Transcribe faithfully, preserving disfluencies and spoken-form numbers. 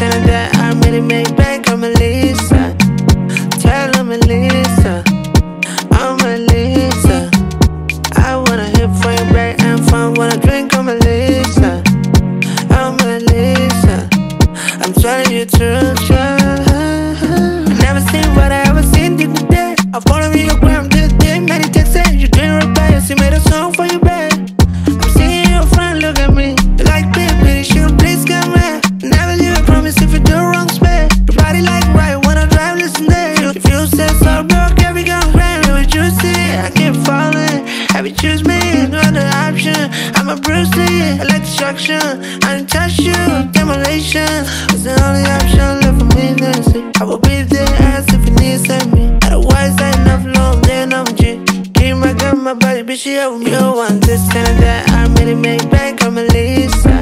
feeling that I really make bank. I'm Melisa. Tell her Melisa. I'm Melisa. I wanna hit for your back and fun when I drink. I'm Melisa. I'm Melisa. I'm telling you true, true. Never seen what I ever seen you today. I follow you around. Choose me, another option. I'm a Bruce Lee, I like destruction. I didn't touch you, demolition. It's the only option left for me, Nancy. I will be there as if you need me. Otherwise, I ain't enough long, then I'm a G. Give my girl my body, bitch, she over me. You want this, and that, I really make bank, I'm Melisa.